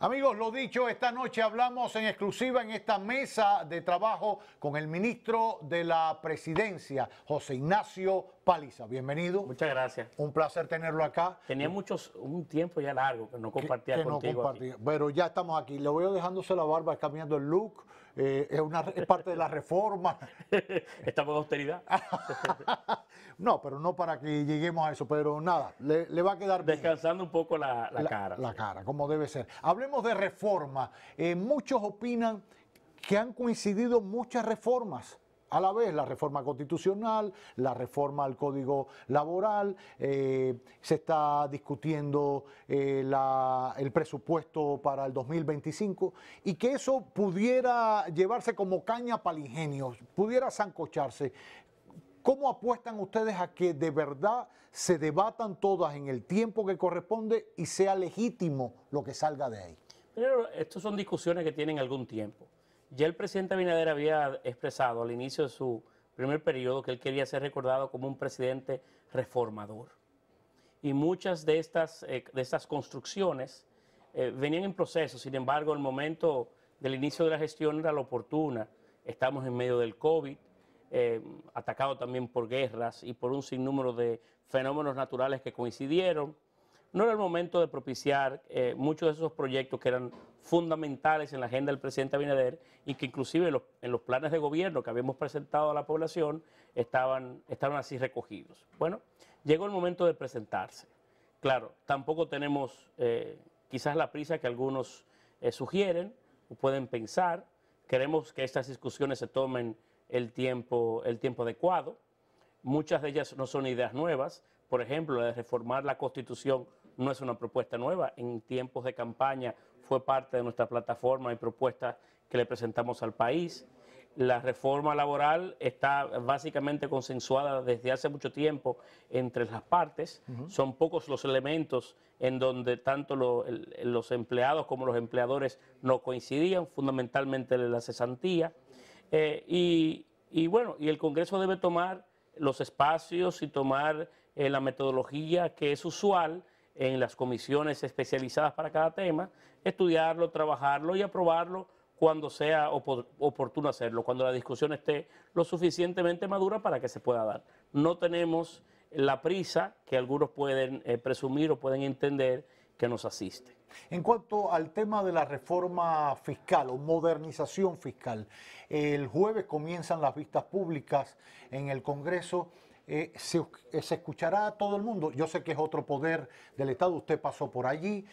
Amigos, lo dicho, esta noche hablamos en exclusiva en esta mesa de trabajo con el ministro de la Presidencia, José Ignacio Paliza. Bienvenido. Muchas gracias. Un placer tenerlo acá. Tenía un tiempo ya largo que no compartía contigo. No compartía, pero ya estamos aquí. Le voy dejándose la barba, cambiando el look. Es parte de la reforma. Estamos de austeridad. No, pero no para que lleguemos a eso. Pero nada, le va a quedar bien. Descansando un poco la cara. La cara, como debe ser. Hablemos de reforma. Muchos opinan que han coincidido muchas reformas a la vez, la reforma constitucional, la reforma al Código Laboral, se está discutiendo el presupuesto para el 2025 y que eso pudiera llevarse como caña para el ingenio, pudiera sancocharse. ¿Cómo apuestan ustedes a que de verdad se debatan todas en el tiempo que corresponde y sea legítimo lo que salga de ahí? Pero estas son discusiones que tienen algún tiempo. Ya el presidente Abinader había expresado al inicio de su primer periodo que él quería ser recordado como un presidente reformador. Y muchas de estas construcciones venían en proceso. Sin embargo, el momento del inicio de la gestión era lo oportuna. Estamos en medio del COVID, atacado también por guerras y por un sinnúmero de fenómenos naturales que coincidieron. No era el momento de propiciar muchos de esos proyectos que eran fundamentales en la agenda del presidente Abinader y que inclusive en los planes de gobierno que habíamos presentado a la población estaban así recogidos. Bueno, llegó el momento de presentarse. Claro, tampoco tenemos quizás la prisa que algunos sugieren o pueden pensar. Queremos que estas discusiones se tomen el tiempo adecuado. Muchas de ellas no son ideas nuevas. Por ejemplo, la de reformar la Constitución no es una propuesta nueva. En tiempos de campaña fue parte de nuestra plataforma y propuestas que le presentamos al país. La reforma laboral está básicamente consensuada desde hace mucho tiempo entre las partes. Son pocos los elementos en donde tanto los empleados como los empleadores no coincidían, fundamentalmente la cesantía. Y el Congreso debe tomar los espacios y tomar la metodología que es usual en las comisiones especializadas para cada tema, estudiarlo, trabajarlo y aprobarlo cuando sea oportuno hacerlo, cuando la discusión esté lo suficientemente madura para que se pueda dar. No tenemos la prisa que algunos pueden presumir o pueden entender que nos asiste. En cuanto al tema de la reforma fiscal o modernización fiscal, el jueves comienzan las vistas públicas en el Congreso. Se escuchará a todo el mundo. Yo sé que es otro poder del Estado. Usted pasó por allí,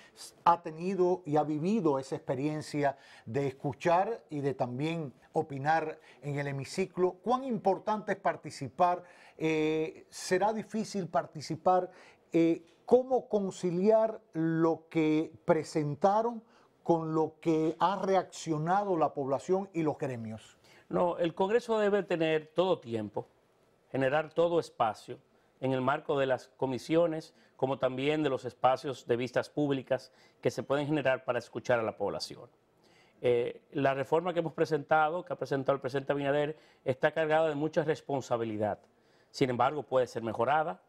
ha tenido y ha vivido esa experiencia de escuchar y de también opinar en el hemiciclo. ¿Cuán importante es participar? ¿Será difícil participar? ¿Cómo conciliar lo que presentaron con lo que ha reaccionado la población y los gremios? No, el Congreso debe tener todo tiempo, generar todo espacio en el marco de las comisiones, como también de los espacios de vistas públicas que se pueden generar para escuchar a la población. La reforma que hemos presentado, que ha presentado el presidente Abinader, está cargada de mucha responsabilidad. Sin embargo, puede ser mejorada,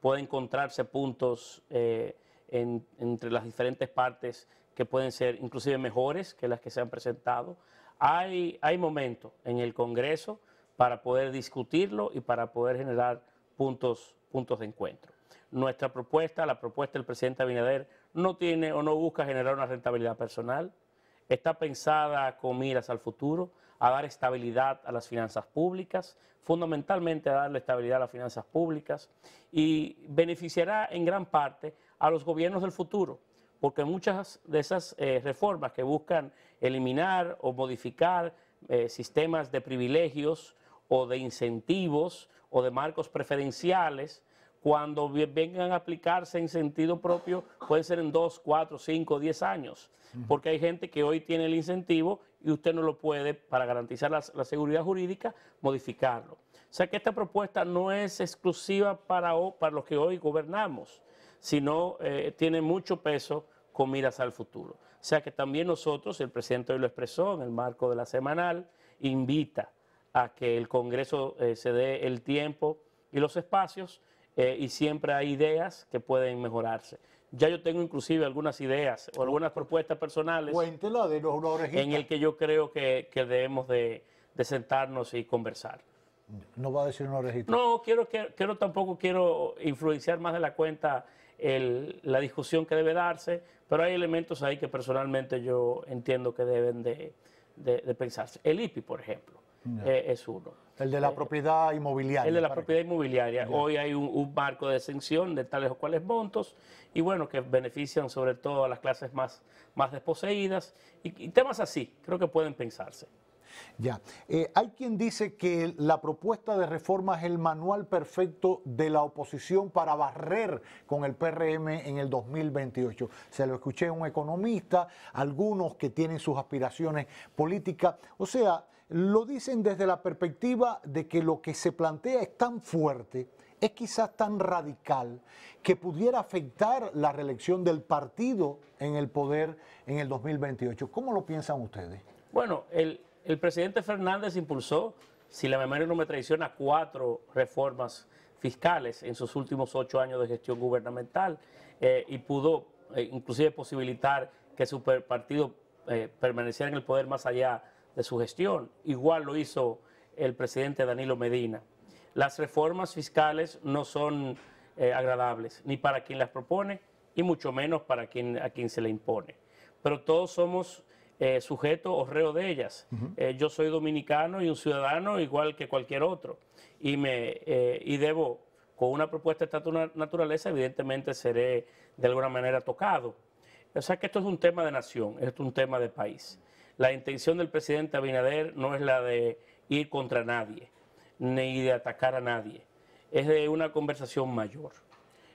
puede encontrarse puntos entre las diferentes partes que pueden ser inclusive mejores que las que se han presentado. Hay momentos en el Congreso para poder discutirlo y para poder generar puntos de encuentro. Nuestra propuesta, la propuesta del presidente Abinader, no tiene o no busca generar una rentabilidad personal. Está pensada con miras al futuro, a dar estabilidad a las finanzas públicas, fundamentalmente a darle estabilidad a las finanzas públicas, y beneficiará en gran parte a los gobiernos del futuro, porque muchas de esas reformas que buscan eliminar o modificar sistemas de privilegios o de incentivos o de marcos preferenciales, cuando vengan a aplicarse en sentido propio, pueden ser en 2, 4, 5, 10 años, porque hay gente que hoy tiene el incentivo y usted no lo puede, para garantizar la seguridad jurídica, modificarlo. O sea que esta propuesta no es exclusiva para los que hoy gobernamos, sino tiene mucho peso con miras al futuro. O sea que también nosotros, el presidente hoy lo expresó en el marco de la semanal, invita a que el Congreso se dé el tiempo y los espacios, y siempre hay ideas que pueden mejorarse. ya yo tengo inclusive algunas ideas o algunas propuestas personales. Cuéntela de los orejita. En el que yo creo que debemos de sentarnos y conversar. No va a decir una orejita. No, tampoco quiero influenciar más de la cuenta la discusión que debe darse, pero hay elementos ahí que personalmente yo entiendo que deben de pensarse. El IPI, por ejemplo, no. Es uno. El de la propiedad inmobiliaria. El de la propiedad inmobiliaria. Yeah. Hoy hay un marco de exención de tales o cuales montos y bueno, que benefician sobre todo a las clases más desposeídas y temas así, creo que pueden pensarse. Ya. Hay quien dice que la propuesta de reforma es el manual perfecto de la oposición para barrer con el PRM en el 2028. Se lo escuché a un economista, algunos que tienen sus aspiraciones políticas. O sea, lo dicen desde la perspectiva de que lo que se plantea es tan fuerte, es quizás tan radical, que pudiera afectar la reelección del partido en el poder en el 2028. ¿Cómo lo piensan ustedes? Bueno, el presidente Fernández impulsó, si la memoria no me traiciona, 4 reformas fiscales en sus últimos 8 años de gestión gubernamental y pudo inclusive posibilitar que su partido permaneciera en el poder más allá de su gestión. Igual lo hizo el presidente Danilo Medina. Las reformas fiscales no son agradables, ni para quien las propone y mucho menos para a quien se le impone. Pero todos somos sujeto o reo de ellas. Yo soy dominicano y un ciudadano igual que cualquier otro y debo, con una propuesta de esta naturaleza, evidentemente seré de alguna manera tocado. O sea que esto es un tema de nación, esto es un tema de país. La intención del presidente Abinader no es la de ir contra nadie, ni de atacar a nadie, es de una conversación mayor.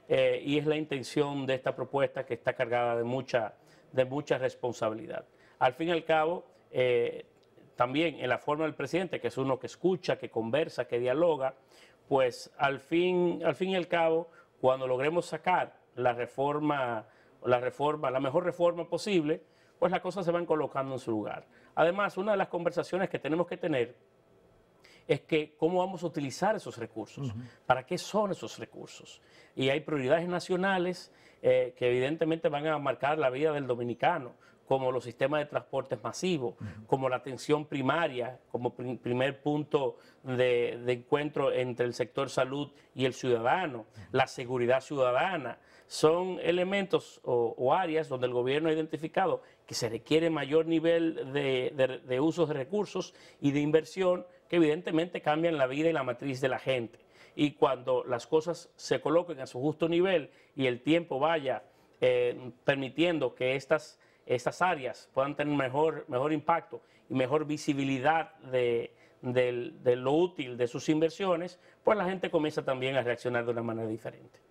Y es la intención de esta propuesta que está cargada de mucha responsabilidad. Al fin y al cabo, también en la forma del presidente, que es uno que escucha, que conversa, que dialoga, pues al fin y al cabo, cuando logremos sacar la mejor reforma posible, pues las cosas se van colocando en su lugar. Además, una de las conversaciones que tenemos que tener es que cómo vamos a utilizar esos recursos, para qué son esos recursos. Y hay prioridades nacionales que evidentemente van a marcar la vida del dominicano, como los sistemas de transportes masivos, como la atención primaria, como primer punto de encuentro entre el sector salud y el ciudadano, la seguridad ciudadana. Son elementos o áreas donde el gobierno ha identificado que se requiere mayor nivel de usos de recursos y de inversión que evidentemente cambian la vida y la matriz de la gente. Y cuando las cosas se coloquen a su justo nivel y el tiempo vaya permitiendo que estas áreas puedan tener mejor impacto y mejor visibilidad de lo útil de sus inversiones, pues la gente comienza también a reaccionar de una manera diferente.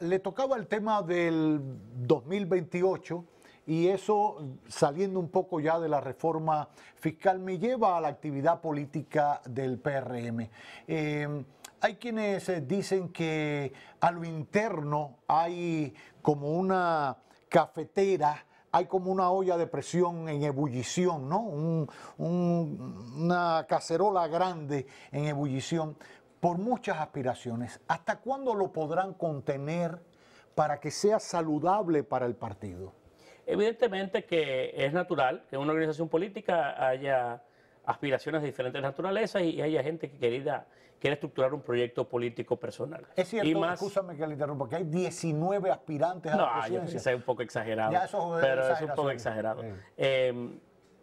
Le tocaba el tema del 2028 y eso, saliendo un poco ya de la reforma fiscal, me lleva a la actividad política del PRM. Hay quienes dicen que a lo interno hay como una cafetera, hay como una olla de presión en ebullición, ¿no? Una cacerola grande en ebullición por muchas aspiraciones. ¿Hasta cuándo lo podrán contener para que sea saludable para el partido? Evidentemente que es natural que en una organización política haya aspiraciones de diferentes naturalezas y haya gente que quiere estructurar un proyecto político personal. Es cierto, y más, escúchame que le interrumpa, porque hay 19 aspirantes a la presidencia. No, eso es un poco exagerado. Ya eso es pero es un poco exagerado.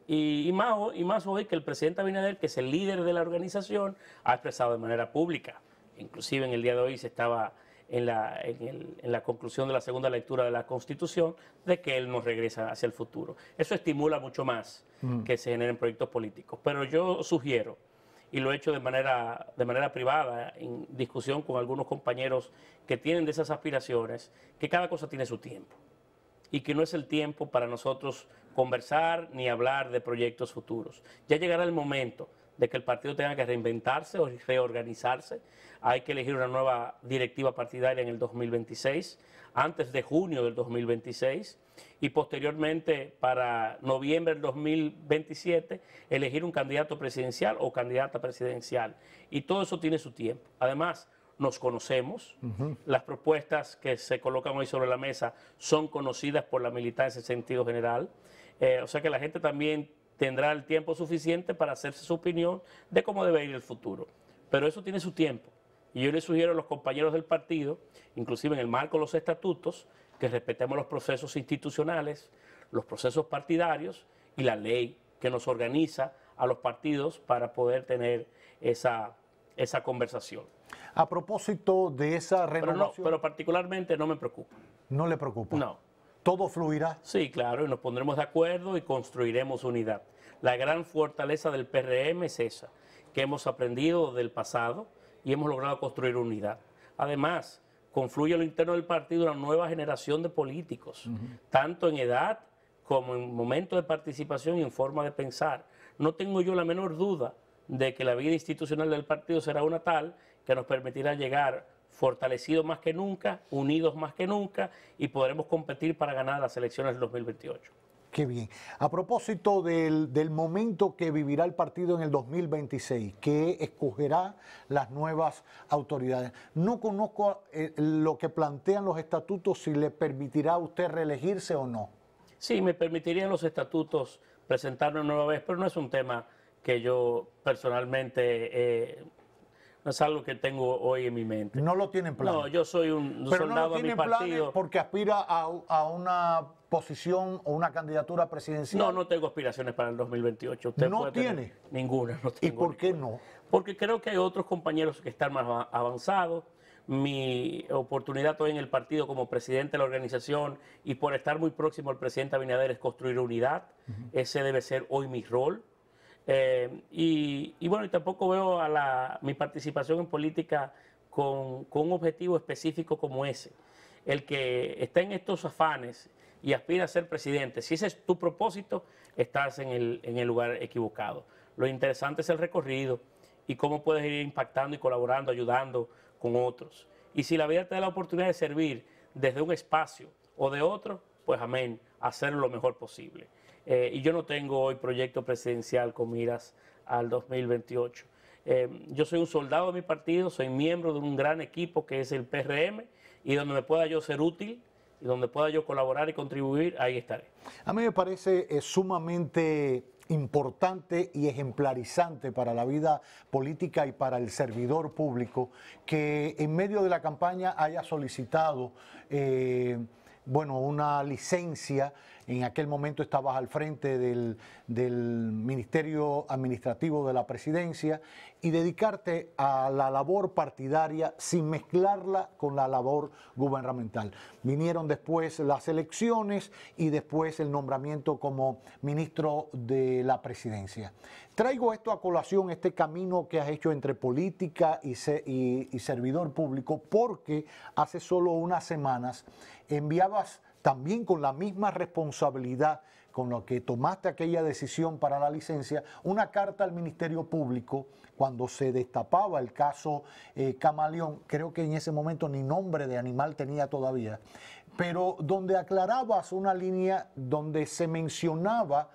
Y más hoy que el presidente Abinader, que es el líder de la organización, ha expresado de manera pública. Inclusive en el día de hoy se estaba en la conclusión de la segunda lectura de la Constitución, de que él nos regresa hacia el futuro. Eso estimula mucho más que se generen proyectos políticos. Pero yo sugiero, y lo he hecho de manera privada, en discusión con algunos compañeros que tienen de esas aspiraciones, que cada cosa tiene su tiempo y que no es el tiempo para nosotros conversar ni hablar de proyectos futuros. Ya llegará el momento de que el partido tenga que reinventarse o reorganizarse. Hay que elegir una nueva directiva partidaria en el 2026, antes de junio del 2026, y posteriormente para noviembre del 2027 elegir un candidato presidencial o candidata presidencial. Y todo eso tiene su tiempo. Además, nos conocemos, las propuestas que se colocan hoy sobre la mesa son conocidas por la militancia en sentido general, o sea que la gente también tendrá el tiempo suficiente para hacerse su opinión de cómo debe ir el futuro, pero eso tiene su tiempo, y yo le sugiero a los compañeros del partido, inclusive en el marco de los estatutos, que respetemos los procesos institucionales, los procesos partidarios y la ley que nos organiza a los partidos para poder tener esa conversación. A propósito de esa renovación... Pero particularmente no me preocupa. ¿No le preocupa? No. ¿Todo fluirá? Sí, claro, y nos pondremos de acuerdo y construiremos unidad. La gran fortaleza del PRM es esa, que hemos aprendido del pasado y hemos logrado construir unidad. Además, confluye a lo interno del partido una nueva generación de políticos, tanto en edad como en momento de participación y en forma de pensar. No tengo yo la menor duda de que la vida institucional del partido será una tal que nos permitirá llegar fortalecidos más que nunca, unidos más que nunca, y podremos competir para ganar las elecciones del 2028. Qué bien. A propósito del momento que vivirá el partido en el 2026, que escogerá las nuevas autoridades. No conozco lo que plantean los estatutos, si le permitirá a usted reelegirse o no. Sí, me permitirían los estatutos presentarme una nueva vez, pero no es un tema que yo personalmente... no es algo que tengo hoy en mi mente. No lo tienen plan. No, yo soy un soldado de mi partido. Pero no tienen plan porque aspira a una posición o una candidatura presidencial. No, no tengo aspiraciones para el 2028. Usted no tiene ninguna. No tengo. ¿Y por qué no? Porque creo que hay otros compañeros que están más avanzados. Mi oportunidad hoy en el partido como presidente de la organización y por estar muy próximo al presidente Abinader es construir unidad. Ese debe ser hoy mi rol. Y bueno, y tampoco veo a mi participación en política con un objetivo específico como ese. El que está en estos afanes y aspira a ser presidente, si ese es tu propósito, estás en el lugar equivocado. Lo interesante es el recorrido y cómo puedes ir impactando y colaborando, ayudando con otros. Y si la vida te da la oportunidad de servir desde un espacio o de otro, pues amén, hacerlo lo mejor posible. Y yo no tengo hoy proyecto presidencial con miras al 2028. Yo soy un soldado de mi partido, soy miembro de un gran equipo que es el PRM, y donde me pueda yo ser útil, y donde pueda yo colaborar y contribuir, ahí estaré. A mí me parece sumamente importante y ejemplarizante para la vida política y para el servidor público que en medio de la campaña haya solicitado... bueno, una licencia, en aquel momento estabas al frente del Ministerio Administrativo de la Presidencia y dedicarte a la labor partidaria sin mezclarla con la labor gubernamental. Vinieron después las elecciones y después el nombramiento como ministro de la Presidencia. Traigo esto a colación, este camino que has hecho entre política y servidor público, porque hace solo unas semanas enviabas también con la misma responsabilidad con la que tomaste aquella decisión para la licencia, una carta al Ministerio Público cuando se destapaba el caso Camaleón, creo que en ese momento ni nombre de animal tenía todavía, pero donde aclarabas una línea donde se mencionaba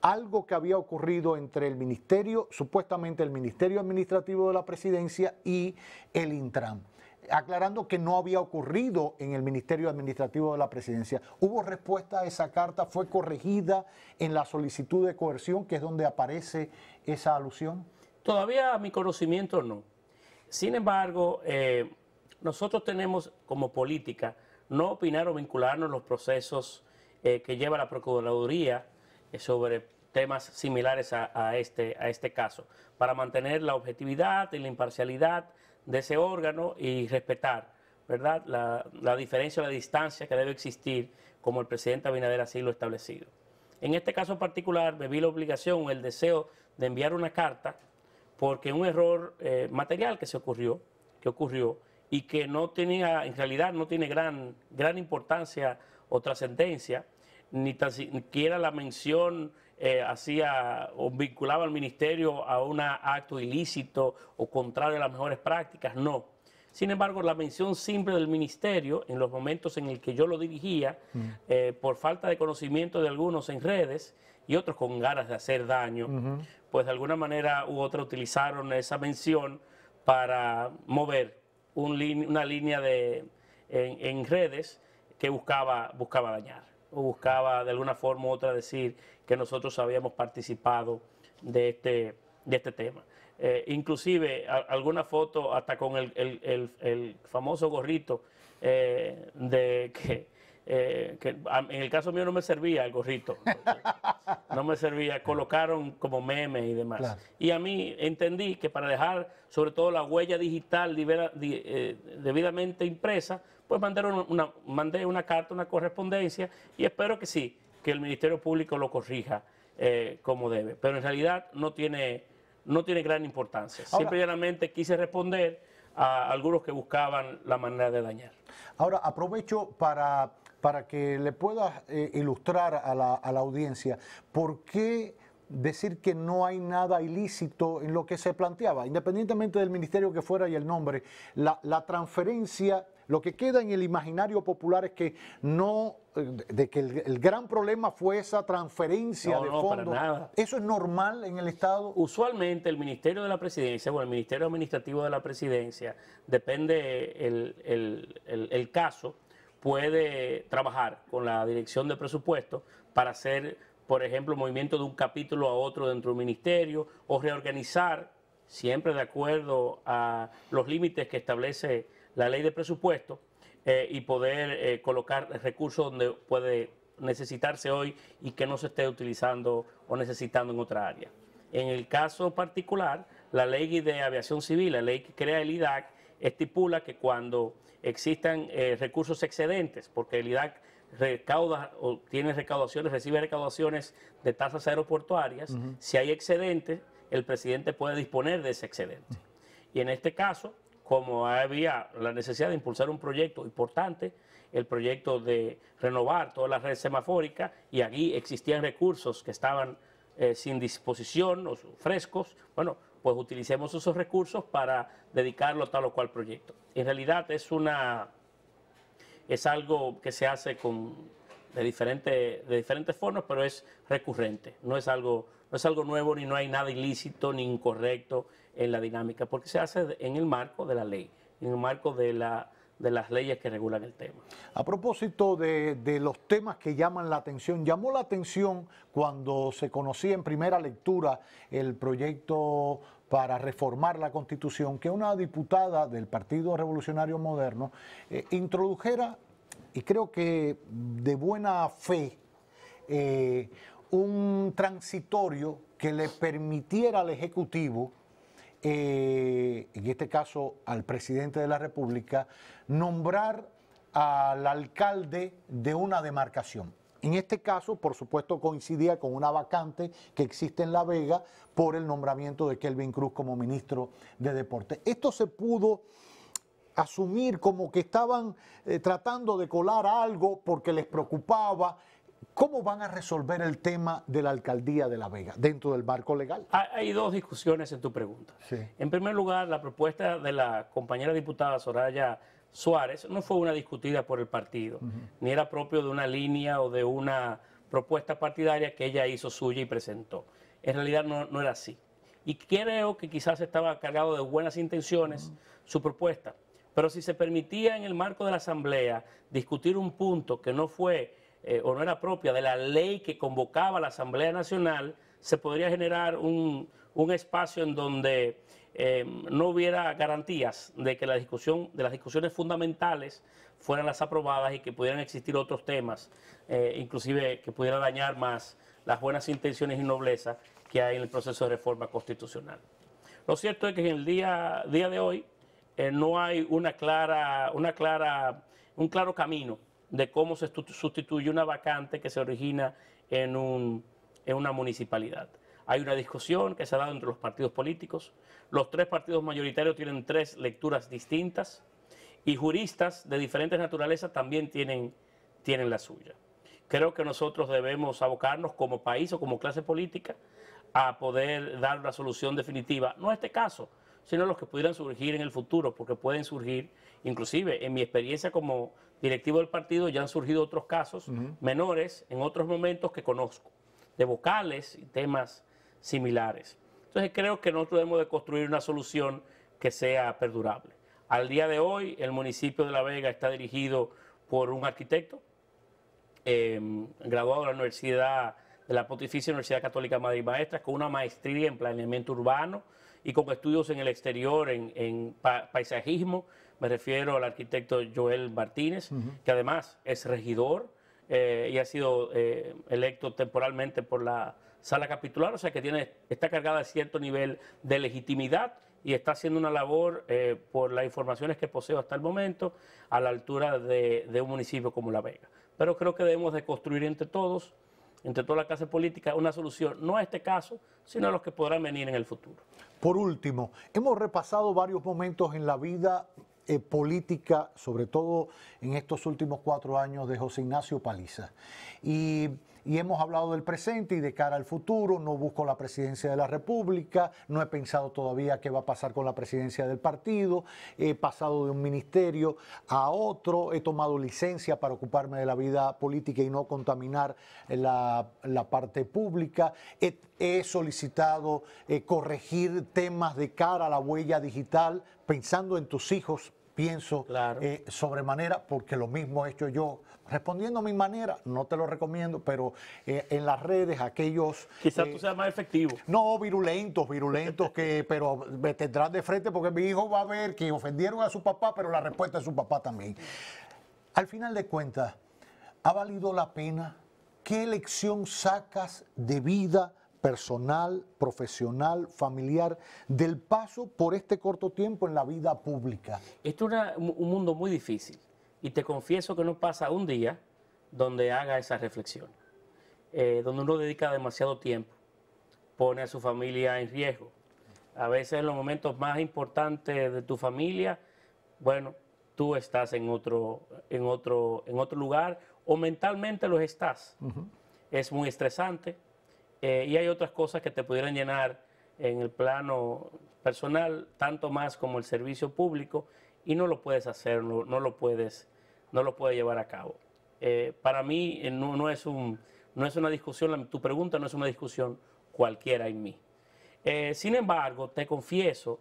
algo que había ocurrido entre el Ministerio, supuestamente el Ministerio Administrativo de la Presidencia y el Intran, aclarando que no había ocurrido en el Ministerio Administrativo de la Presidencia. ¿Hubo respuesta a esa carta? ¿Fue corregida en la solicitud de coerción, que es donde aparece esa alusión? Todavía a mi conocimiento no. Sin embargo, nosotros tenemos como política no opinar o vincularnos los procesos que lleva la Procuraduría sobre temas similares a este caso, para mantener la objetividad y la imparcialidad de ese órgano y respetar, ¿verdad?, la diferencia o la distancia que debe existir, como el presidente Abinader así lo ha establecido. En este caso particular me vi la obligación, el deseo de enviar una carta, porque un error material que ocurrió y que no tenía, en realidad no tiene gran importancia o trascendencia, ni tan siquiera la mención hacía o vinculaba al ministerio a un acto ilícito o contrario a las mejores prácticas, no. Sin embargo, la mención simple del ministerio, en los momentos en el que yo lo dirigía, por falta de conocimiento de algunos en redes y otros con ganas de hacer daño, pues de alguna manera u otra utilizaron esa mención para mover una línea en redes que buscaba dañar, o buscaba de alguna forma u otra decir que nosotros habíamos participado de este tema. Inclusive alguna foto hasta con el famoso gorrito que en el caso mío no me servía el gorrito, no me servía, colocaron como memes y demás. Claro. Y a mí entendí que para dejar sobre todo la huella digital debidamente impresa, pues mandé una carta, una correspondencia, y espero que sí, que el Ministerio Público lo corrija como debe. Pero en realidad no tiene gran importancia. Ahora, simplemente quise responder a algunos que buscaban la manera de dañar. Ahora aprovecho para que le puedas ilustrar a la audiencia por qué decir que no hay nada ilícito en lo que se planteaba, independientemente del ministerio que fuera y el nombre. La transferencia, lo que queda en el imaginario popular es que no, de que el gran problema fue esa transferencia de fondos. Para nada. ¿Eso es normal en el Estado? Usualmente el Ministerio de la Presidencia, bueno, el Ministerio Administrativo de la Presidencia, depende el caso, puede trabajar con la Dirección de Presupuesto para hacer, por ejemplo, movimiento de un capítulo a otro dentro del ministerio, o reorganizar, siempre de acuerdo a los límites que establece la ley de presupuesto, y poder colocar recursos donde puede necesitarse hoy y que no se esté utilizando o necesitando en otra área. En el caso particular, la ley de aviación civil, la ley que crea el IDAC, estipula que cuando existan recursos excedentes, porque el IDAC recauda o tiene recaudaciones, recibe recaudaciones de tasas aeroportuarias, si hay excedentes, el presidente puede disponer de ese excedente. Y en este caso, como había la necesidad de impulsar un proyecto importante, el proyecto de renovar toda la red semafórica, y aquí existían recursos que estaban sin disposición o frescos, bueno, pues utilicemos esos recursos para dedicarlo a tal o cual proyecto. En realidad es algo que se hace de diferentes formas, pero es recurrente. No es algo nuevo, ni no hay nada ilícito ni incorrecto en la dinámica, porque se hace en el marco de la ley, en el marco de las leyes que regulan el tema. A propósito de los temas que llaman la atención, llamó la atención cuando se conocía en primera lectura el proyecto para reformar la Constitución, que una diputada del Partido Revolucionario Moderno introdujera, y creo que de buena fe, un transitorio que le permitiera al Ejecutivo, en este caso al presidente de la República, nombrar al alcalde de una demarcación. En este caso, por supuesto, coincidía con una vacante que existe en La Vega por el nombramiento de Kelvin Cruz como ministro de Deportes. Esto se pudo asumir como que estaban tratando de colar algo porque les preocupaba. ¿Cómo van a resolver el tema de la alcaldía de La Vega dentro del marco legal? Hay dos discusiones en tu pregunta. Sí. En primer lugar, la propuesta de la compañera diputada Soraya Suárez no fue una discutida por el partido, ni era propio de una línea o de una propuesta partidaria que ella hizo suya y presentó. En realidad no era así. Y creo que quizás estaba cargado de buenas intenciones su propuesta. Pero si se permitía en el marco de la Asamblea discutir un punto que no fue o no era propia de la ley que convocaba a la Asamblea Nacional, se podría generar un espacio en donde no hubiera garantías de que las discusiones fundamentales fueran las aprobadas y que pudieran existir otros temas, inclusive que pudiera dañar más las buenas intenciones y nobleza que hay en el proceso de reforma constitucional. Lo cierto es que en el día de hoy no hay un claro camino de cómo se sustituye una vacante que se origina en una municipalidad. Hay una discusión que se ha dado entre los partidos políticos. Los tres partidos mayoritarios tienen tres lecturas distintas y juristas de diferentes naturalezas también tienen la suya. Creo que nosotros debemos abocarnos como país o como clase política a poder dar una solución definitiva, no a este caso, sino los que pudieran surgir en el futuro, porque pueden surgir, inclusive en mi experiencia como directivo del partido, ya han surgido otros casos menores en otros momentos que conozco, de vocales y temas similares. Entonces creo que nosotros debemos de construir una solución que sea perdurable. Al día de hoy, el municipio de La Vega está dirigido por un arquitecto graduado de la Universidad de la Pontificia Universidad Católica Madre y Maestra, con una maestría en planeamiento urbano y con estudios en el exterior en paisajismo, me refiero al arquitecto Joel Martínez, que además es regidor y ha sido electo temporalmente por la sala capitular, o sea que está cargada de cierto nivel de legitimidad y está haciendo una labor, por las informaciones que poseo hasta el momento, a la altura de un municipio como La Vega. Pero creo que debemos de construir entre todos, entre toda la clase política, una solución, no a este caso, sino a los que podrán venir en el futuro. Por último, hemos repasado varios momentos en la vida política, sobre todo en estos últimos 4 años de José Ignacio Paliza. Y hemos hablado del presente y de cara al futuro. No busco la presidencia de la República, no he pensado todavía qué va a pasar con la presidencia del partido, he pasado de un ministerio a otro, he tomado licencia para ocuparme de la vida política y no contaminar la parte pública. He solicitado corregir temas de cara a la huella digital, pensando en tus hijos. Pienso claro, sobremanera, porque lo mismo he hecho yo, respondiendo a mi manera. No te lo recomiendo, pero en las redes aquellos... Quizás tú seas más efectivo. No, virulentos, pero me tendrán de frente, porque mi hijo va a ver que ofendieron a su papá, pero la respuesta es su papá también. Al final de cuentas, ¿ha valido la pena? ¿Qué lección sacas de vida personal, profesional, familiar, del paso por este corto tiempo en la vida pública? Esto es un mundo muy difícil y te confieso que no pasa un día donde haga esa reflexión, donde uno dedica demasiado tiempo, pone a su familia en riesgo. A veces en los momentos más importantes de tu familia, bueno, tú estás en otro lugar o mentalmente los estás. Es muy estresante. Y hay otras cosas que te pudieran llenar en el plano personal, tanto más como el servicio público, y no lo puedes hacer, no lo puedes llevar a cabo. Para mí no es una discusión, tu pregunta no es una discusión cualquiera en mí. Sin embargo, te confieso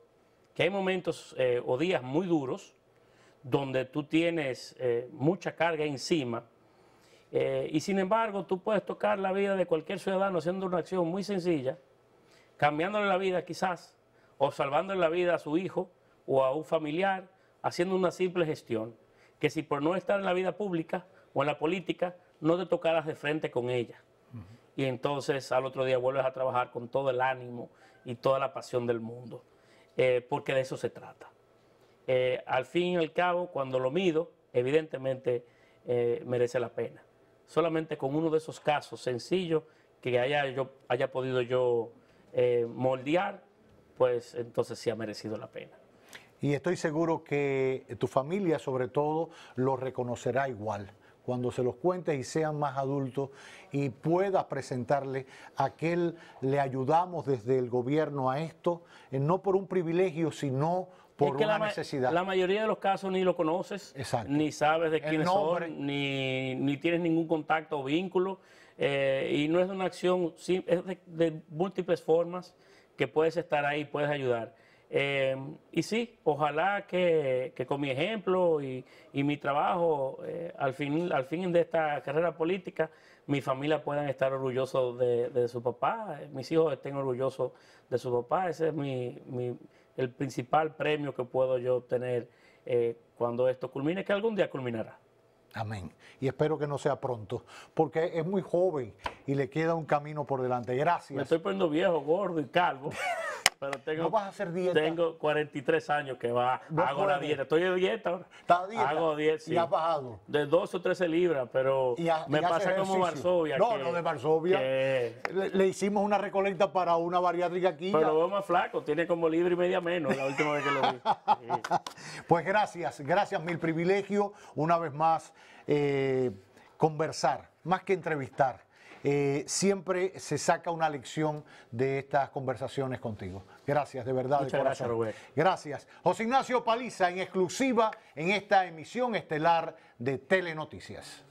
que hay momentos o días muy duros donde tú tienes mucha carga encima. Y sin embargo, tú puedes tocar la vida de cualquier ciudadano haciendo una acción muy sencilla, cambiándole la vida quizás, o salvándole la vida a su hijo o a un familiar, haciendo una simple gestión, que si por no estar en la vida pública o en la política, no te tocaras de frente con ella. Y entonces al otro día vuelves a trabajar con todo el ánimo y toda la pasión del mundo, porque de eso se trata. Al fin y al cabo, cuando lo mido, evidentemente merece la pena. Solamente con uno de esos casos sencillos que haya podido yo moldear, pues entonces sí ha merecido la pena. Y estoy seguro que tu familia, sobre todo, lo reconocerá igual cuando se los cuentes y sean más adultos y puedas presentarle aquel le ayudamos desde el gobierno a esto, no por un privilegio, sino por una necesidad. La mayoría de los casos ni lo conoces, ni sabes de quiénes son, ni tienes ningún contacto o vínculo, y no es una acción, es de múltiples formas que puedes estar ahí, puedes ayudar. Y sí, ojalá que con mi ejemplo y mi trabajo, al fin de esta carrera política, mi familia puedan estar orgullosos de su papá, mis hijos estén orgullosos de su papá. Ese es el principal premio que puedo yo obtener cuando esto culmine, que algún día culminará. Amén. Y espero que no sea pronto, porque es muy joven y le queda un camino por delante. Gracias. Me estoy poniendo viejo, gordo y calvo. Pero tengo, ¿no vas a hacer dieta? Tengo 43 años que va. Hago la dieta. Estoy de dieta ahora. ¿Estás dieta? Hago dieta, sí. ¿Y has bajado? De 12 o 13 libras, pero me pasa como Varsovia. No, no de Varsovia. Le hicimos una recolecta para una bariátrica aquí. Pero lo veo más flaco. Tiene como libra y media menos la última vez que lo vi. Sí. Pues gracias. Gracias, mil privilegio. Una vez más, conversar, más que entrevistar. Siempre se saca una lección de estas conversaciones contigo. Gracias, de verdad, de corazón. Muchas gracias, Roberto. Gracias. José Ignacio Paliza, en exclusiva en esta emisión estelar de Telenoticias.